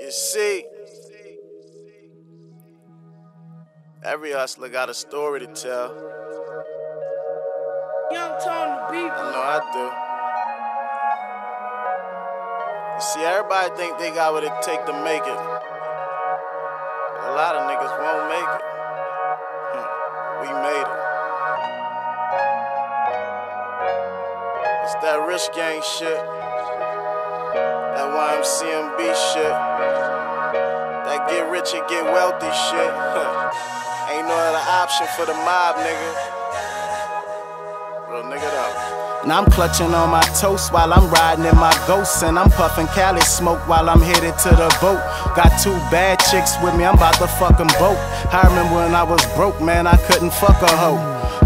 You see, every hustler got a story to tell. Young Tone the beat. I know I do. You see, everybody think they got what it take to make it. But a lot of niggas won't make it. We made it. It's that rich gang shit. That YMCMB shit. That get rich and get wealthy shit. Ain't no other option for the mob, nigga. Real nigga though. And I'm clutching on my toast while I'm riding in my ghost. And I'm puffing Cali smoke while I'm headed to the boat. Got two bad chicks with me, I'm about to fuck 'em both. I remember when I was broke, man, I couldn't fuck a hoe.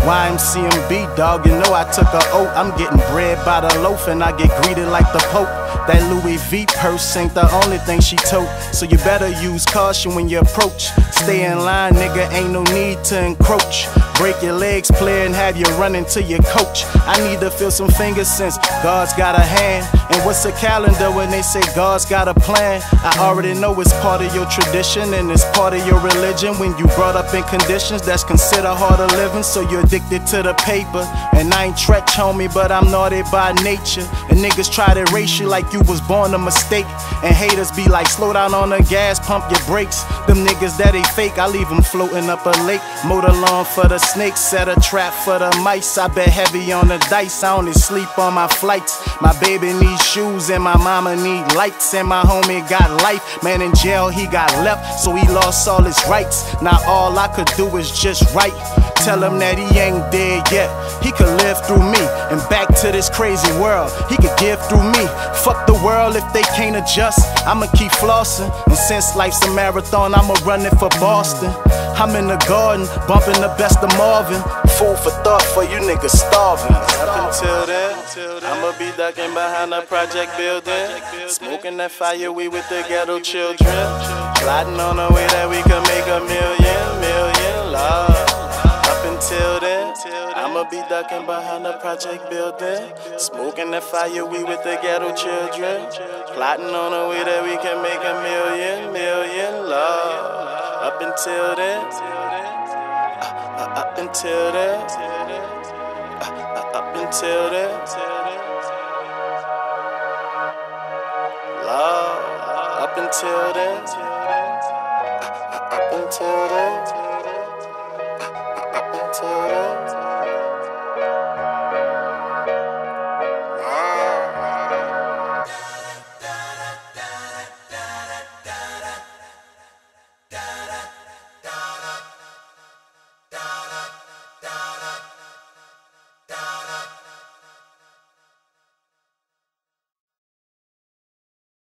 YMCMB, dog, you know I took a oat. I'm getting bread by the loaf and I get greeted like the Pope. That Louis V purse ain't the only thing she tote. So you better use caution when you approach. Stay in line, nigga, ain't no need to encroach. Break your legs, player, and have you running to your coach. I need to feel some fingers since God's got a hand. And what's a calendar when they say God's got a plan? I already know it's part of your tradition and it's part of your religion. When you brought up in conditions that's considered harder living, so you're addicted to the paper. And I ain't Tretch, homie, but I'm naughty by nature. And niggas try to erase you like you was born a mistake. And haters be like, slow down on the gas, pump your brakes. Them niggas that they fake, I leave them floating up a lake. Mow the lawn for the snakes, set a trap for the mice. I bet heavy on the dice, I only sleep on my flights. My baby needs shoes and my mama need lights. And my homie got life, man in jail he got left, so he lost all his rights. Now all I could do is just write, tell him that he ain't dead yet. He could live through me, and back to this crazy world, he could give through me. Fuck the world if they can't adjust, I'ma keep flossing. And since life's a marathon, I'ma run it for Boston. I'm in the garden, bumping the best of Marvin. Food for thought for you niggas starving. Up until then, I'ma be ducking behind a project building, smoking that fire weed with the ghetto children, plotting on a way that we could make a million love. Up until then, I'ma be ducking behind a project building, smoking that fire weed with the ghetto children, plotting on a way that we can make a million love. Up until then, up until then, up until then, love. Up until then, up until then, up until then,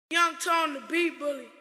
Young Tone the beat bully.